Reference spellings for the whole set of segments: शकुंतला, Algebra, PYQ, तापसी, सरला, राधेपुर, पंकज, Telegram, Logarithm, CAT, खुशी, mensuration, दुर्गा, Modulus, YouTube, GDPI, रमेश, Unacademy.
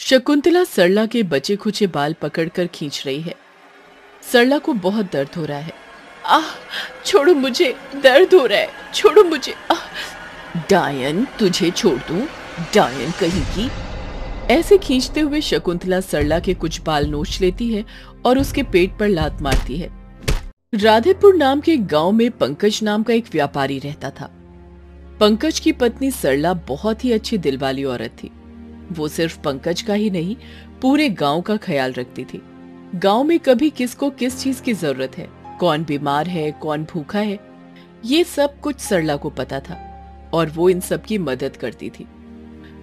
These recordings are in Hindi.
शकुंतला सरला के बचे खुचे बाल पकड़कर खींच रही है। सरला को बहुत दर्द हो रहा है। आह, छोड़ो मुझे, दर्द हो रहा है, छोड़ो मुझे। डायन, तुझे छोड़ दूं? डायन कहीं की। ऐसे खींचते हुए शकुंतला सरला के कुछ बाल नोच लेती है और उसके पेट पर लात मारती है। राधेपुर नाम के गांव में पंकज नाम का एक व्यापारी रहता था। पंकज की पत्नी सरला बहुत ही अच्छी दिल वाली औरत थी। वो सिर्फ पंकज का ही नहीं, पूरे गांव का ख्याल रखती थी। गांव में कभी किसको किस चीज की जरूरत है, कौन बीमार है, कौन भूखा है, ये सब कुछ सरला को पता था और वो इन सब की मदद करती थी।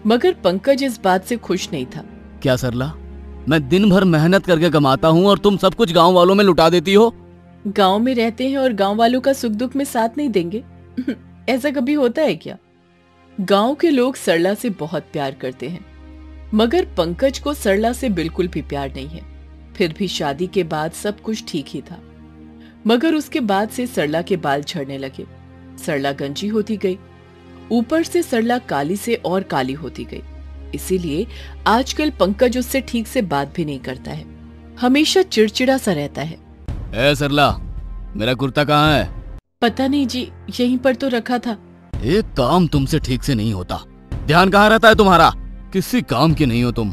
मगर पंकज इस बात से खुश नहीं था। क्या सरला, मैं दिन भर मेहनत करके कमाता हूँ और तुम सब कुछ गाँव वालों में लुटा देती हो? गाँव में रहते हैं और गाँव वालों का सुख दुख में साथ नहीं देंगे? ऐसा कभी होता है क्या? गाँव के लोग सरला से बहुत प्यार करते हैं, मगर पंकज को सरला से बिल्कुल भी प्यार नहीं है। फिर भी शादी के बाद सब कुछ ठीक ही था, मगर उसके बाद से सरला के बाल झड़ने लगे। सरला गंजी होती गई, ऊपर से सरला काली से और काली होती गई। इसीलिए आजकल पंकज उससे ठीक से बात भी नहीं करता है, हमेशा चिड़चिड़ा सा रहता है। ए सरला, मेरा कुर्ता कहाँ है? पता नहीं जी, यहीं पर तो रखा था। एक काम तुमसे ठीक से नहीं होता, ध्यान कहाँ रहता है तुम्हारा? किसी काम की नहीं हो तुम।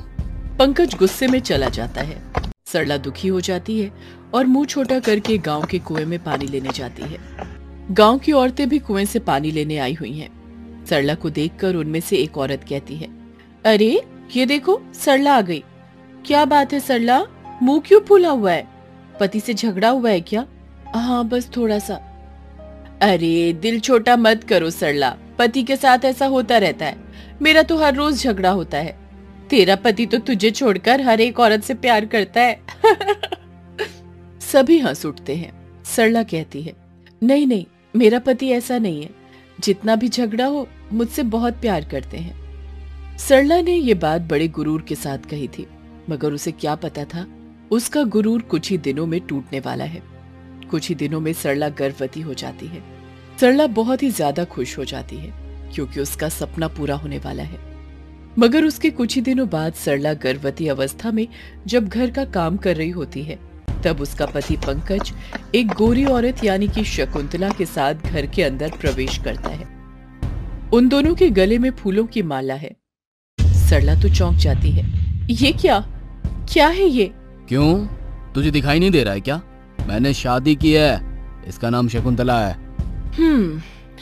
पंकज गुस्से में चला जाता है। सरला दुखी हो जाती है और मुंह छोटा करके गांव के कुएं में पानी लेने जाती है। गांव की औरतें भी कुएं से पानी लेने आई हुई हैं। सरला को देखकर उनमें से एक औरत कहती है, अरे ये देखो, सरला आ गई। क्या बात है सरला, मुंह क्यों फूला हुआ है? पति से झगड़ा हुआ है क्या? हाँ, बस थोड़ा सा। अरे दिल छोटा मत करो सरला, पति के साथ ऐसा होता रहता है। मेरा तो हर रोज झगड़ा होता है। तेरा पति तो तुझे छोड़कर हर एक औरत से प्यार करता है। सभी हंस उठते हैं। सरला कहती है, नहीं नहीं, मेरा पति ऐसा नहीं है। जितना भी झगड़ा हो, मुझसे बहुत प्यार करते हैं। सरला ने ये बात बड़े गुरूर के साथ कही थी, मगर उसे क्या पता था उसका गुरूर कुछ ही दिनों में टूटने वाला है। कुछ ही दिनों में सरला गर्भवती हो जाती है। सरला बहुत ही ज्यादा खुश हो जाती है क्योंकि उसका सपना पूरा होने वाला है। मगर उसके कुछ ही दिनों बाद सरला गर्भवती अवस्था में जब घर का काम कर रही होती है, तब उसका पति पंकज एक गोरी औरत यानी कि शकुंतला के साथ घर के अंदर प्रवेश करता है। उन दोनों के गले में फूलों की माला है। सरला तो चौंक जाती है। ये क्या है ये? क्यों, तुझे दिखाई नहीं दे रहा है क्या? मैंने शादी की है, इसका नाम शकुंतला है।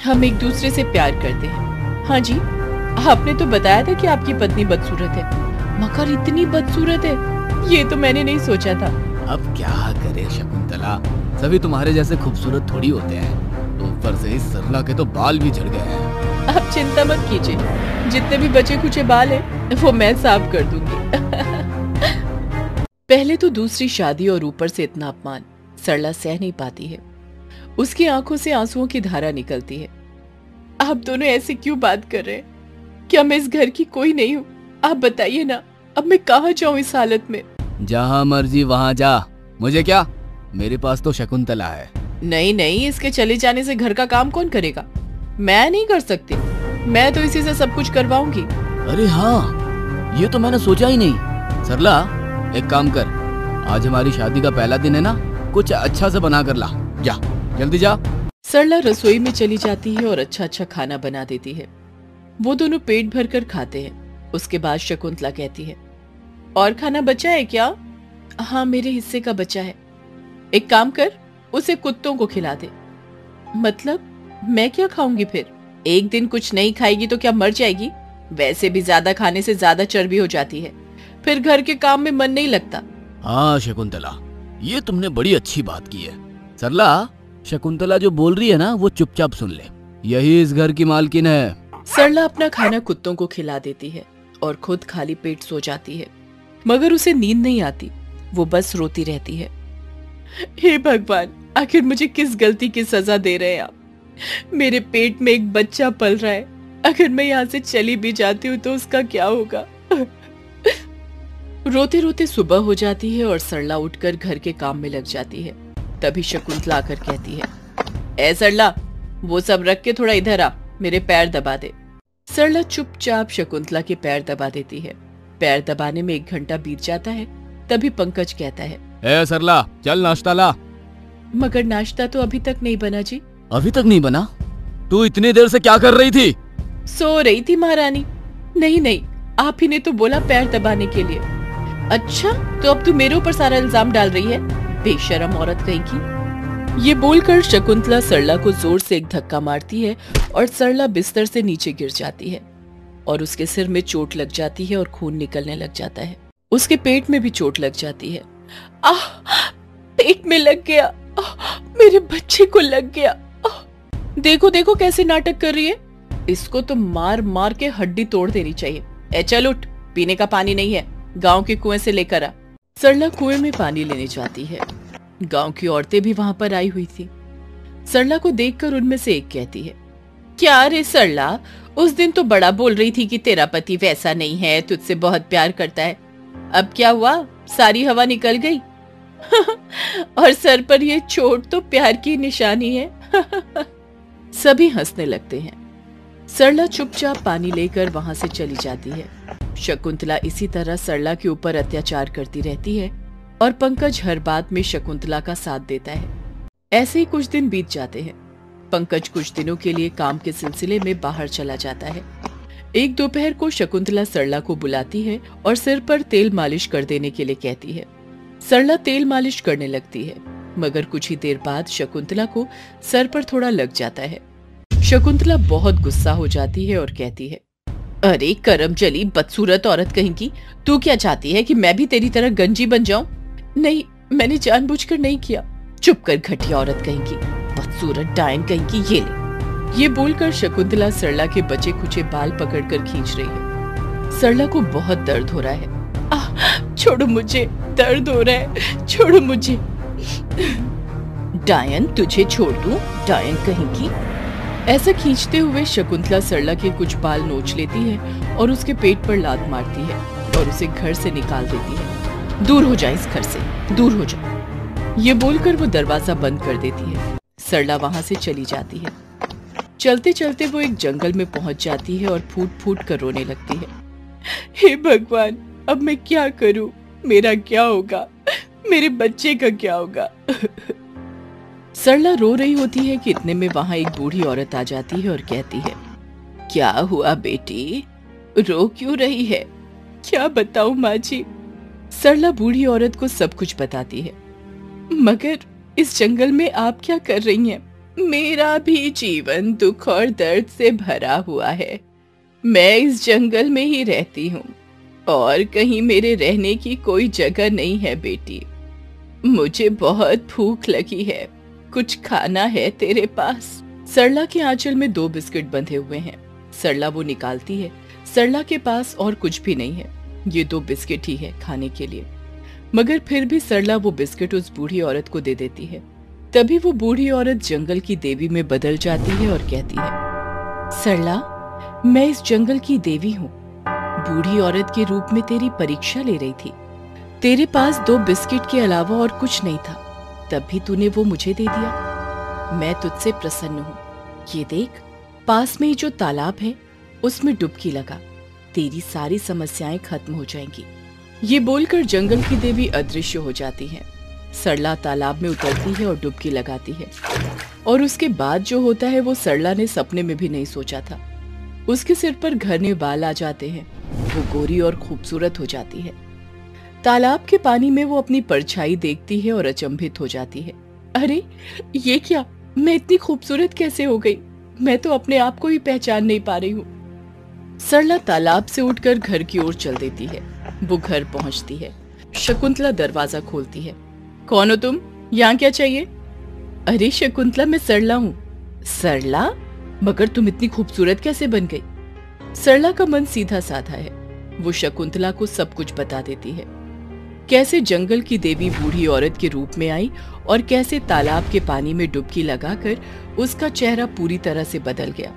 हम एक दूसरे से प्यार करते हैं। हाँ जी, आपने तो बताया था कि आपकी पत्नी बदसूरत है, मगर इतनी बदसूरत है ये तो मैंने नहीं सोचा था। अब क्या करे शकुंतला, सभी तुम्हारे जैसे खूबसूरत थोड़ी होते हैं। ऊपर से इस सरला के तो बाल भी झड़ गए हैं। आप चिंता मत कीजिए, जितने भी बचे कुचे बाल हैं वो मैं साफ कर दूंगी। पहले तो दूसरी शादी और ऊपर से इतना अपमान सरला सह नहीं पाती है। उसकी आंखों से आंसुओं की धारा निकलती है। आप दोनों ऐसे क्यों बात कर रहे हैं? क्या मैं इस घर की कोई नहीं हूँ? आप बताइए ना, अब मैं कहाँ जाऊँ इस हालत में? जहाँ मर्जी वहाँ जा, मुझे क्या, मेरे पास तो शकुंतला है। नहीं नहीं, इसके चले जाने से घर का काम कौन करेगा? मैं नहीं कर सकती, मैं तो इसी से सब कुछ करवाऊंगी। अरे हाँ, ये तो मैंने सोचा ही नहीं। सरला, एक काम कर, आज हमारी शादी का पहला दिन है ना, कुछ अच्छा से बना कर ला, जा जल्दी जा। सरला रसोई में चली जाती है और अच्छा अच्छा खाना बना देती है। वो दोनों पेट भर कर खाते हैं। उसके बाद शकुंतला कहती है, और खाना बचा है क्या? हाँ, मेरे हिस्से का बचा है। एक काम कर, उसे कुत्तों को खिला दे। मतलब मैं क्या खाऊंगी फिर? एक दिन कुछ नहीं खाएगी तो क्या मर जाएगी? वैसे भी ज्यादा खाने से ज्यादा चर्बी हो जाती है, फिर घर के काम में मन नहीं लगता। हाँ शकुंतला, ये तुमने बड़ी अच्छी बात की है। सरला, शकुंतला जो बोल रही है ना, वो चुपचाप सुन ले, यही इस घर की मालकिन है। सरला अपना खाना कुत्तों को खिला देती है और खुद खाली पेट सो जाती है। मगर उसे नींद नहीं आती, वो बस रोती रहती है। हे भगवान, आखिर मुझे किस गलती की सजा दे रहे हैं आप? मेरे पेट में एक बच्चा पल रहा है, अगर मैं यहाँ से चली भी जाती हूँ तो उसका क्या होगा? रोते रोते सुबह हो जाती है और सरला उठकर घर के काम में लग जाती है। तभी शकुंतला आकर कहती है, ए सरला, वो सब रख के थोड़ा इधर आ, मेरे पैर दबा दे। सरला चुपचाप शकुंतला के पैर दबा देती है पैर दबाने में 1 घंटा बीत जाता है, तभी पंकज कहता है, ए सरला, चल नाश्ता ला। मगर नाश्ता तो अभी तक नहीं बना जी। अभी तक नहीं बना? तू इतनी देर से क्या कर रही थी? सो रही थी महारानी। नहीं नहीं, आप ही ने तो बोला पैर दबाने के लिए। अच्छा, तो अब तू मेरे ऊपर सारा इल्जाम डाल रही है, बेशरम औरत कहीं की। ये बोलकर शकुंतला सरला को जोर से एक धक्का मारती है और सरला बिस्तर से नीचे गिर जाती है और उसके सिर में चोट लग जाती है और खून निकलने लग जाता है। उसके पेट में भी चोट लग जाती है। आह, पेट में लग गया। मेरे बच्चे को लग गया। देखो देखो कैसे नाटक कर रही है, इसको तो मार मार के हड्डी तोड़ देनी चाहिए। ए चल उठ, पीने का पानी नहीं है, गांव के कुएं से लेकर आ। सरला कुएं में पानी लेने जाती है। गांव की औरतें भी वहां पर आई हुई थी। सरला को देखकर उनमें से एक कहती है, क्या रे सरला, उस दिन तो बड़ा बोल रही थी कि तेरा पति वैसा नहीं है, तुझसे बहुत प्यार करता है, अब क्या हुआ, सारी हवा निकल गई। और सर पर यह चोट तो प्यार की निशानी है। सभी हंसने लगते हैं। सरला चुपचाप पानी लेकर वहां से चली जाती है। शकुंतला इसी तरह सरला के ऊपर अत्याचार करती रहती है और पंकज हर बात में शकुंतला का साथ देता है। ऐसे ही कुछ दिन बीत जाते हैं। पंकज कुछ दिनों के लिए काम के सिलसिले में बाहर चला जाता है। एक दोपहर को शकुंतला सरला को बुलाती है और सिर पर तेल मालिश कर देने के लिए कहती है। सरला तेल मालिश करने लगती है, मगर कुछ ही देर बाद शकुंतला को सर पर थोड़ा लग जाता है। शकुंतला बहुत गुस्सा हो जाती है और कहती है, अरे करमजली बदसूरत औरत कहीं की, तू क्या चाहती है कि मैं भी तेरी तरह गंजी बन जाऊं? नहीं, मैंने जानबूझकर नहीं किया। चुप कर घटिया औरत कहीं की, बदसूरत डायन कहीं की, ये ले। ये बोलकर शकुंतला सरला के बचे खुचे बाल पकड़कर खींच रही है। सरला को बहुत दर्द हो रहा है। छोड़ो मुझे, दर्द हो रहा है, छोड़ो मुझे। डायन, तुझे छोड़ दूं, डायन कहीं की। ऐसा खींचते हुए शकुंतला सरला के कुछ बाल नोच लेती है और उसके पेट पर लात मारती है और उसे घर से निकाल देती है। दूर हो जा, इस घर से दूर हो जा। ये बोलकर वो दरवाजा बंद कर देती है। सरला वहां से चली जाती है। चलते चलते वो एक जंगल में पहुंच जाती है और फूट फूट कर रोने लगती है। हे भगवान, अब मैं क्या करूं? मेरा क्या होगा? मेरे बच्चे का क्या होगा? सरला रो रही होती है कि इतने में वहां एक बूढ़ी औरत आ जाती है और कहती है, क्या हुआ बेटी, रो क्यों रही है? क्या बताऊं माँ जी। सरला बूढ़ी औरत को सब कुछ बताती है। मगर इस जंगल में आप क्या कर रही हैं? मेरा भी जीवन दुख और दर्द से भरा हुआ है। मैं इस जंगल में ही रहती हूँ और कहीं मेरे रहने की कोई जगह नहीं है बेटी। मुझे बहुत भूख लगी है, कुछ खाना है तेरे पास? सरला के आंचल में 2 बिस्किट बंधे हुए हैं। सरला वो निकालती है। सरला के पास और कुछ भी नहीं है, ये 2 बिस्किट ही है खाने के लिए। मगर फिर भी सरला वो बिस्किट उस बूढ़ी औरत को दे देती है। तभी वो बूढ़ी औरत जंगल की देवी में बदल जाती है और कहती है, सरला, मैं इस जंगल की देवी हूँ। बूढ़ी औरत के रूप में तेरी परीक्षा ले रही थी। तेरे पास 2 बिस्किट के अलावा और कुछ नहीं था, तब भी तूने वो मुझे दे दिया। मैं तुझसे प्रसन्न हूँ। ये देख, पास में ही जो तालाब है उसमें डुबकी लगा, तेरी सारी समस्याएं खत्म हो जाएंगी। ये बोलकर जंगल की देवी अदृश्य हो जाती है। सरला तालाब में उतरती है और डुबकी लगाती है और उसके बाद जो होता है वो सरला ने सपने में भी नहीं सोचा था। उसके सिर पर घने बाल आ जाते हैं, वो गोरी और खूबसूरत हो जाती है। तालाब के पानी में वो अपनी परछाई देखती है और अचंभित हो जाती है। अरे ये क्या, मैं इतनी खूबसूरत कैसे हो गई? मैं तो अपने आप को ही पहचान नहीं पा रही हूँ। सरला तालाब से उठकर घर की ओर चल देती है। वो घर पहुँचती है। शकुंतला दरवाजा खोलती है। कौन हो तुम, यहाँ क्या चाहिए? अरे शकुंतला, मैं सरला हूँ। सरला, मगर तुम इतनी खूबसूरत कैसे बन गई? सरला का मन सीधा साधा है। वो शकुंतला को सब कुछ बता देती है, कैसे जंगल की देवी बूढ़ी औरत के रूप में आई और कैसे तालाब के पानी में डुबकी लगाकर उसका चेहरा पूरी तरह से बदल गया।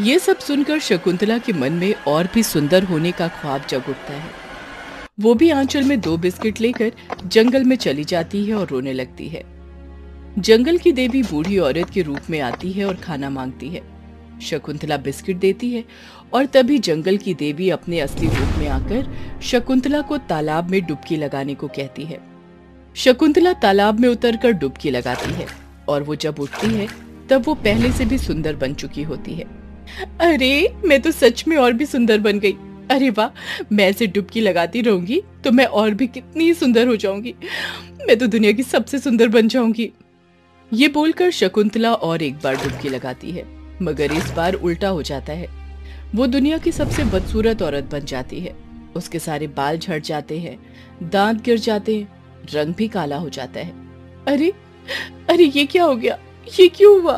ये सब सुनकर शकुंतला के मन में और भी सुंदर होने का ख्वाब जग उठता है। वो भी आंचल में 2 बिस्किट लेकर जंगल में चली जाती है और रोने लगती है। जंगल की देवी बूढ़ी औरत के रूप में आती है और खाना मांगती है। शकुंतला बिस्किट देती है और तभी जंगल की देवी अपने असली रूप में आकर शकुंतला को तालाब में डुबकी लगाने को कहती है। शकुंतला तालाब में उतरकर डुबकी लगाती है और वो जब उठती है तब वो पहले से भी सुंदर बन चुकी होती है। अरे मैं तो सच में और भी सुंदर बन गई। अरे वाह, मैं ऐसे डुबकी लगाती रहूंगी तो मैं और भी कितनी सुंदर हो जाऊंगी। मैं तो दुनिया की सबसे सुंदर बन जाऊंगी। ये बोलकर शकुंतला और एक बार डुबकी लगाती है, मगर इस बार उल्टा हो जाता है। वो दुनिया की सबसे बदसूरत औरत बन जाती है। उसके सारे बाल झड़ जाते हैं, दांत गिर जाते हैं, रंग भी काला हो जाता है। अरे अरे ये क्या हो गया, ये क्यों हुआ?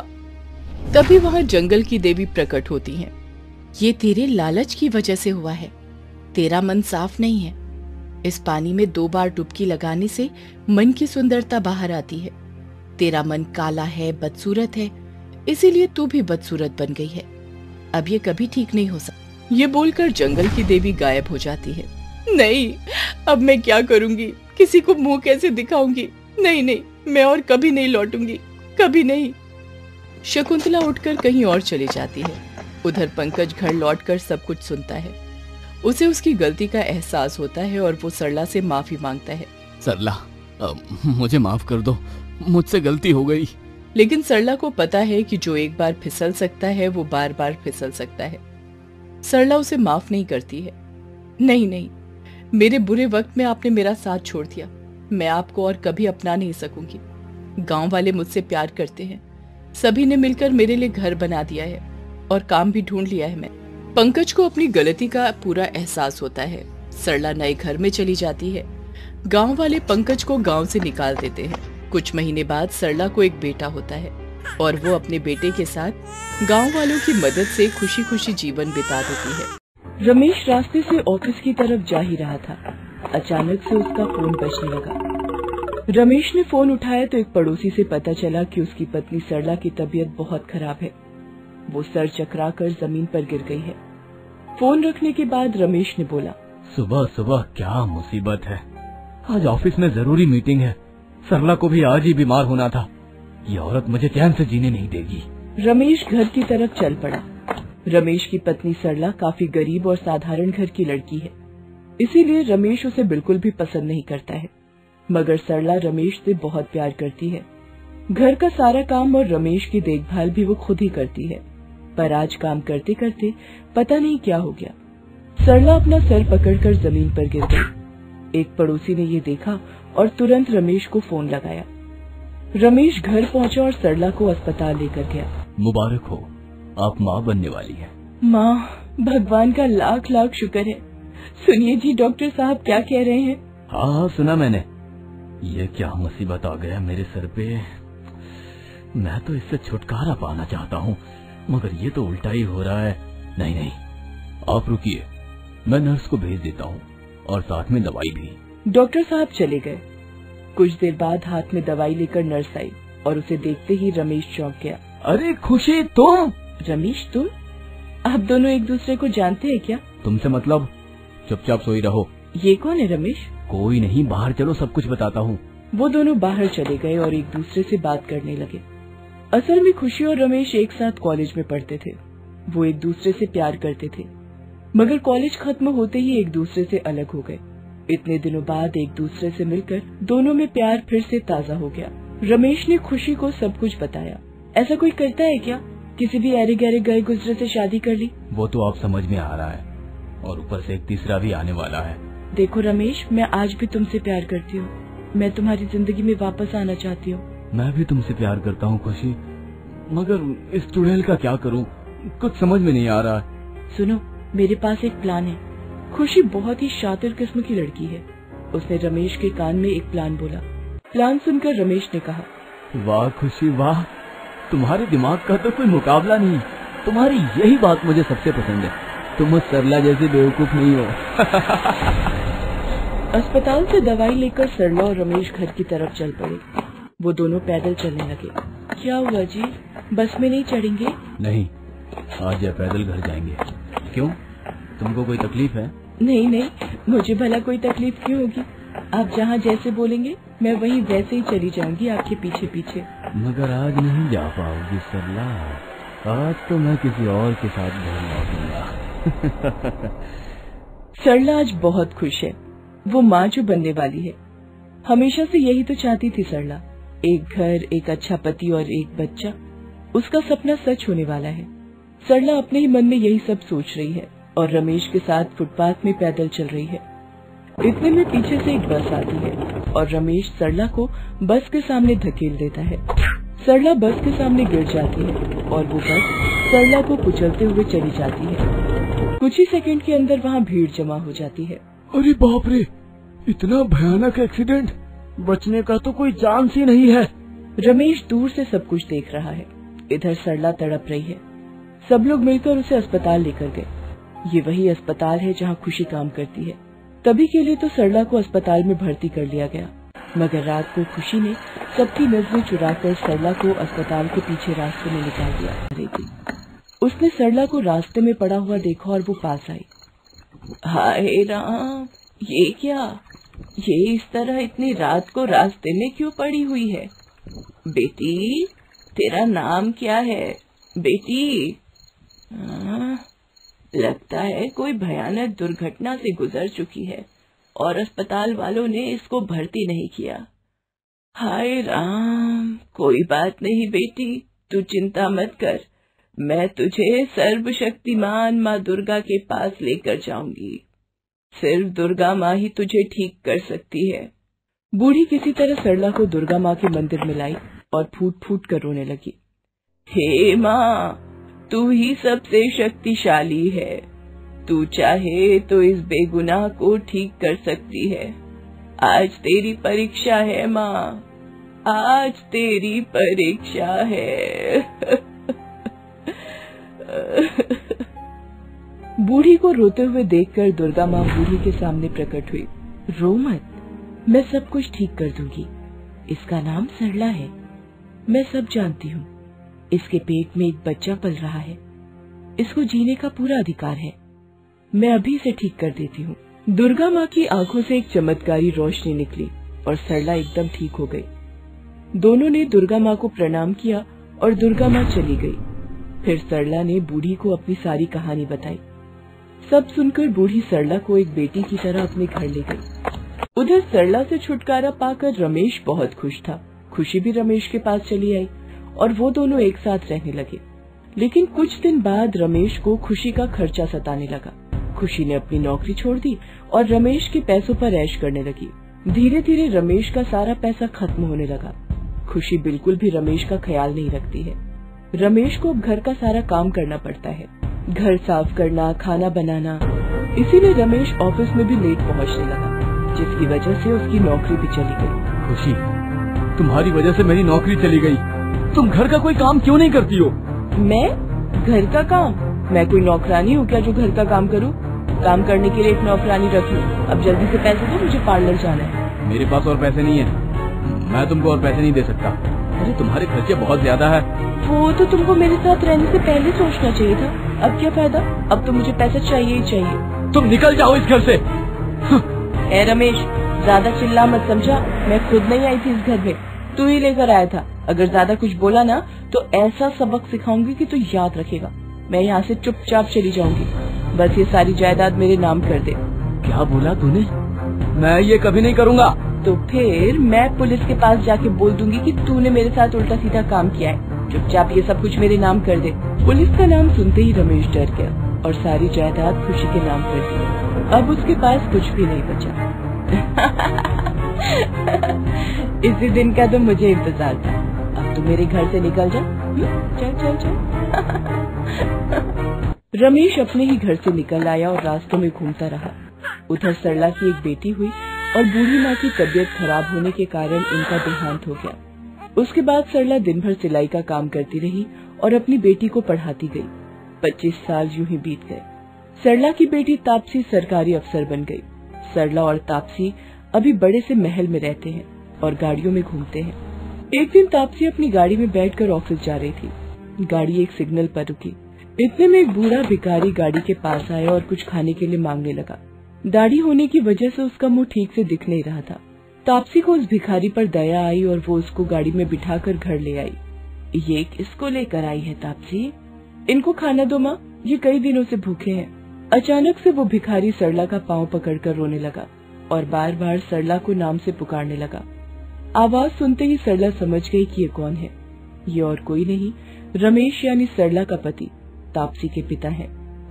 तभी वहां जंगल की देवी प्रकट होती हैं। ये तेरे लालच की वजह से हुआ है, तेरा मन साफ नहीं है। इस पानी में दो बार डुबकी लगाने से मन की सुंदरता बाहर आती है। तेरा मन काला है, बदसूरत है, इसीलिए तू भी बदसूरत बन गई है। अब ये कभी ठीक नहीं हो सकता। ये बोलकर जंगल की देवी गायब हो जाती है। नहीं, अब मैं क्या करूंगी, किसी को मुंह कैसे दिखाऊंगी? नहीं नहीं, मैं और कभी नहीं लौटूंगी, कभी नहीं। शकुंतला उठकर कहीं और चली जाती है। उधर पंकज घर लौटकर सब कुछ सुनता है। उसे उसकी गलती का एहसास होता है और वो सरला से माफी मांगता है। सरला, मुझे माफ कर दो, मुझसे गलती हो गई। लेकिन सरला को पता है कि जो एक बार फिसल सकता है वो बार बार फिसल सकता है। सरला उसे माफ नहीं करती है। नहीं नहीं, मेरे बुरे वक्त में आपने मेरा साथ छोड़ दिया। मैं आपको और कभी अपना नहीं सकूंगी। गांव वाले मुझसे प्यार करते हैं, सभी ने मिलकर मेरे लिए घर बना दिया है और काम भी ढूंढ लिया है। मैं पंकज को अपनी गलती का पूरा एहसास होता है। सरला नए घर में चली जाती है। गांव वाले पंकज को गांव से निकाल देते हैं। कुछ महीने बाद सरला को एक बेटा होता है और वो अपने बेटे के साथ गांव वालों की मदद से खुशी खुशी जीवन बिता देती है। रमेश रास्ते से ऑफिस की तरफ जा ही रहा था, अचानक से उसका फोन बजने लगा। रमेश ने फोन उठाया तो एक पड़ोसी से पता चला कि उसकी पत्नी सरला की तबीयत बहुत खराब है। वो सर चकराकर जमीन पर गिर गई है। फोन रखने के बाद रमेश ने बोला, सुबह सुबह क्या मुसीबत है। आज ऑफिस में जरूरी मीटिंग है, सरला को भी आज ही बीमार होना था। ये औरत मुझे चैन से जीने नहीं देगी। रमेश घर की तरफ चल पड़ा। रमेश की पत्नी सरला काफी गरीब और साधारण घर की लड़की है, इसीलिए रमेश उसे बिल्कुल भी पसंद नहीं करता है। मगर सरला रमेश से बहुत प्यार करती है। घर का सारा काम और रमेश की देखभाल भी वो खुद ही करती है। पर आज काम करते करते पता नहीं क्या हो गया, सरला अपना सर पकड़कर जमीन पर गिर गई। एक पड़ोसी ने ये देखा और तुरंत रमेश को फोन लगाया। रमेश घर पहुंचा और सरला को अस्पताल लेकर गया। मुबारक हो, आप माँ बनने वाली है। माँ, भगवान का लाख लाख शुक्र है। सुनिए जी, डॉक्टर साहब क्या कह रहे हैं? हाँ, सुना मैंने। ये क्या मुसीबत आ गया मेरे सर पे। मैं तो इससे छुटकारा पाना चाहता हूँ, मगर ये तो उल्टा ही हो रहा है। नहीं नहीं, आप रुकिए, मैं नर्स को भेज देता हूँ और साथ में दवाई भी। डॉक्टर साहब चले गए। कुछ देर बाद हाथ में दवाई लेकर नर्स आई और उसे देखते ही रमेश चौंक गया। अरे खुशी, तुम? रमेश, तुम? आप दोनों एक दूसरे को जानते हैं क्या? तुमसे मतलब? चुपचाप सोई रहो। ये कौन है रमेश? कोई नहीं, बाहर चलो, सब कुछ बताता हूँ। वो दोनों बाहर चले गए और एक दूसरे से बात करने लगे। असल में खुशी और रमेश एक साथ कॉलेज में पढ़ते थे। वो एक दूसरे से प्यार करते थे, मगर कॉलेज खत्म होते ही एक दूसरे से अलग हो गए। इतने दिनों बाद एक दूसरे से मिलकर दोनों में प्यार फिर से ताज़ा हो गया। रमेश ने खुशी को सब कुछ बताया। ऐसा कोई करता है क्या, किसी भी अरे गहरे गए गुजरे से शादी कर ली? वो तो आप समझ में आ रहा है, और ऊपर से एक तीसरा भी आने वाला है। देखो रमेश, मैं आज भी तुमसे प्यार करती हूँ। मैं तुम्हारी जिंदगी में वापस आना चाहती हूँ। मैं भी तुमसे प्यार करता हूँ खुशी, मगर इस चुड़ैल का क्या करूँ, कुछ समझ में नहीं आ रहा है। सुनो, मेरे पास एक प्लान है। खुशी बहुत ही शातिर किस्म की लड़की है। उसने रमेश के कान में एक प्लान बोला। प्लान सुनकर रमेश ने कहा, वाह खुशी वाह, तुम्हारे दिमाग का तो कोई मुकाबला नहीं। तुम्हारी यही बात मुझे सबसे पसंद है, तुम उस सरला जैसे बेवकूफ नहीं हो। अस्पताल से दवाई लेकर सरला और रमेश घर की तरफ चल पड़े। वो दोनों पैदल चलने लगे। क्या हुआ जी, बस में नहीं चढ़ेंगे? नहीं, आज पैदल घर जाएंगे। क्यों, तुमको कोई तकलीफ है? नहीं नहीं, मुझे भला कोई तकलीफ क्यों होगी। आप जहाँ जैसे बोलेंगे मैं वहीं वैसे ही चली जाऊंगी, आपके पीछे पीछे। मगर आज नहीं जा पाओगी सरला, आज तो मैं किसी और के साथ घर लौटूंगा। सरला आज बहुत खुश है। वो माँ जो बनने वाली है, हमेशा से यही तो चाहती थी सरला। एक घर, एक अच्छा पति और एक बच्चा, उसका सपना सच होने वाला है। सरला अपने ही मन में यही सब सोच रही है और रमेश के साथ फुटपाथ में पैदल चल रही है। इतने में पीछे से एक बस आती है और रमेश सरला को बस के सामने धकेल देता है। सरला बस के सामने गिर जाती है और वो बस सरला को कुचलते हुए चली जाती है। कुछ ही सेकंड के अंदर वहाँ भीड़ जमा हो जाती है। अरे बाप रे, इतना भयानक एक्सीडेंट, बचने का तो कोई चांस ही नहीं है। रमेश दूर से सब कुछ देख रहा है। इधर सरला तड़प रही है। सब लोग मिलकर उसे अस्पताल लेकर गए। ये वही अस्पताल है जहाँ खुशी काम करती है। तभी के लिए तो सरला को अस्पताल में भर्ती कर लिया गया, मगर रात को खुशी ने सबकी नजरें चुराकर सरला को अस्पताल के पीछे रास्ते में निकाल दिया। उसने सरला को रास्ते में पड़ा हुआ देखा और वो पास आई। हाय राम, ये क्या, ये इस तरह इतनी रात को रास्ते में क्यों पड़ी हुई है? बेटी, तेरा नाम क्या है बेटी? लगता है कोई भयानक दुर्घटना से गुजर चुकी है और अस्पताल वालों ने इसको भर्ती नहीं किया। हाय राम, कोई बात नहीं बेटी, तू चिंता मत कर। मैं तुझे सर्वशक्तिमान माँ दुर्गा के पास लेकर जाऊंगी। सिर्फ दुर्गा माँ ही तुझे ठीक कर सकती है। बूढ़ी किसी तरह सरला को दुर्गा माँ के मंदिर में लाई और फूट फूट कर रोने लगी। हे माँ, तू ही सबसे शक्तिशाली है। तू चाहे तो इस बेगुनाह को ठीक कर सकती है। आज तेरी परीक्षा है माँ, आज तेरी परीक्षा है। बूढ़ी को रोते हुए देखकर दुर्गा माँ बूढ़ी के सामने प्रकट हुई। रो मत, मैं सब कुछ ठीक कर दूंगी। इसका नाम सरला है। मैं सब जानती हूँ। इसके पेट में एक बच्चा पल रहा है। इसको जीने का पूरा अधिकार है। मैं अभी इसे ठीक कर देती हूँ। दुर्गा माँ की आंखों से एक चमत्कारी रोशनी निकली और सरला एकदम ठीक हो गई। दोनों ने दुर्गा माँ को प्रणाम किया और दुर्गा माँ चली गई। फिर सरला ने बूढ़ी को अपनी सारी कहानी बताई। सब सुनकर बूढ़ी सरला को एक बेटी की तरह अपने घर ले गई। उधर सरला से छुटकारा पाकर रमेश बहुत खुश था। खुशी भी रमेश के पास चली आई और वो दोनों एक साथ रहने लगे। लेकिन कुछ दिन बाद रमेश को खुशी का खर्चा सताने लगा। खुशी ने अपनी नौकरी छोड़ दी और रमेश के पैसों पर ऐश करने लगी। धीरे धीरे रमेश का सारा पैसा खत्म होने लगा। खुशी बिल्कुल भी रमेश का ख्याल नहीं रखती है। रमेश को अब घर का सारा काम करना पड़ता है, घर साफ करना, खाना बनाना। इसीलिए रमेश ऑफिस में भी लेट पहुँचने लगा, जिसकी वजह से उसकी नौकरी भी चली गयी। खुशी, तुम्हारी वजह से मेरी नौकरी चली गयी। तुम घर का कोई काम क्यों नहीं करती हो? मैं घर का काम? मैं कोई नौकरानी हूँ क्या जो घर का काम करूँ? काम करने के लिए एक नौकरानी रखूँ। अब जल्दी से पैसे दो, मुझे पार्लर जाना है। मेरे पास और पैसे नहीं है। मैं तुमको और पैसे नहीं दे सकता। अरे तुम्हारे खर्चे बहुत ज्यादा है। वो तो तुमको मेरे साथ रहने से पहले सोचना चाहिए था। अब क्या फायदा? अब तो मुझे पैसा चाहिए ही चाहिए। तुम निकल जाओ इस घर से। ए रमेश, ज्यादा चिल्ला मत, समझा? मैं खुद नहीं आई थी इस घर में, तू ही लेकर आया था। अगर ज्यादा कुछ बोला ना तो ऐसा सबक सिखाऊंगी कि तू याद रखेगा। मैं यहाँ से चुपचाप चली जाऊंगी। बस ये सारी जायदाद मेरे नाम कर दे। क्या बोला तूने? मैं ये कभी नहीं करूँगा। तो फिर मैं पुलिस के पास जाके बोल दूंगी कि तूने मेरे साथ उल्टा सीधा काम किया है। चुपचाप ये सब कुछ मेरे नाम कर दे। पुलिस का नाम सुनते ही रमेश डर गया और सारी जायदाद खुशी के नाम कर दी। अब उसके पास कुछ भी नहीं बचा। इसी दिन का तो मुझे इंतजार था। तो मेरे घर से निकल जा। चल चल चल। रमेश अपने ही घर से निकल आया और रास्तों में घूमता रहा। उधर सरला की एक बेटी हुई और बूढ़ी माँ की तबीयत खराब होने के कारण उनका देहांत हो गया। उसके बाद सरला दिन भर सिलाई का काम करती रही और अपनी बेटी को पढ़ाती गई। 25 साल यूं ही बीत गए। सरला की बेटी तापसी सरकारी अफसर बन गयी। सरला और तापसी अभी बड़े से महल में रहते हैं और गाड़ियों में घूमते हैं। एक दिन तापसी अपनी गाड़ी में बैठकर ऑफिस जा रही थी। गाड़ी एक सिग्नल पर रुकी। इतने में एक बूढ़ा भिखारी गाड़ी के पास आया और कुछ खाने के लिए मांगने लगा। दाढ़ी होने की वजह से उसका मुंह ठीक से दिख नहीं रहा था। तापसी को उस भिखारी पर दया आई और वो उसको गाड़ी में बिठाकर घर ले आई। ये किसको लेकर आई है तापसी? इनको खाना दो माँ, ये कई दिनों से भूखे हैं। अचानक से वो भिखारी सरला का पाँव पकड़कर रोने लगा और बार बार सरला को नाम से पुकारने लगा। आवाज सुनते ही सरला समझ गई कि ये कौन है। ये और कोई नहीं, रमेश यानी सरला का पति, तापसी के पिता हैं।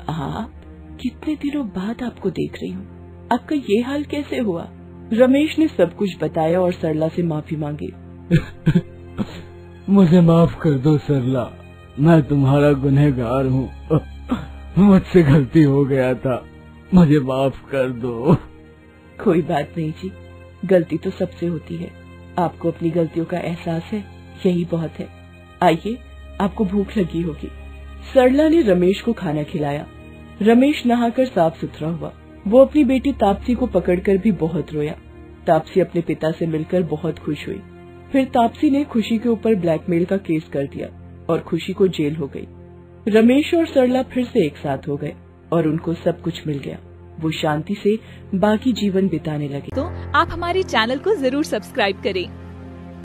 आप कितने दिनों बाद आपको देख रही हूँ, आपका ये हाल कैसे हुआ? रमेश ने सब कुछ बताया और सरला से माफी मांगी। मुझे माफ कर दो सरला, मैं तुम्हारा गुनहगार हूँ, मुझसे गलती हो गया था, मुझे माफ कर दो। कोई बात नहीं जी, गलती तो सबसे होती है, आपको अपनी गलतियों का एहसास है, यही बहुत है। आइए, आपको भूख लगी होगी। सरला ने रमेश को खाना खिलाया। रमेश नहाकर साफ सुथरा हुआ। वो अपनी बेटी तापसी को पकड़कर भी बहुत रोया। तापसी अपने पिता से मिलकर बहुत खुश हुई। फिर तापसी ने खुशी के ऊपर ब्लैकमेल का केस कर दिया और खुशी को जेल हो गई। रमेश और सरला फिर से एक साथ हो गए और उनको सब कुछ मिल गया। वो शांति से बाकी जीवन बिताने लगे। तो आप हमारे चैनल को जरूर सब्सक्राइब करें।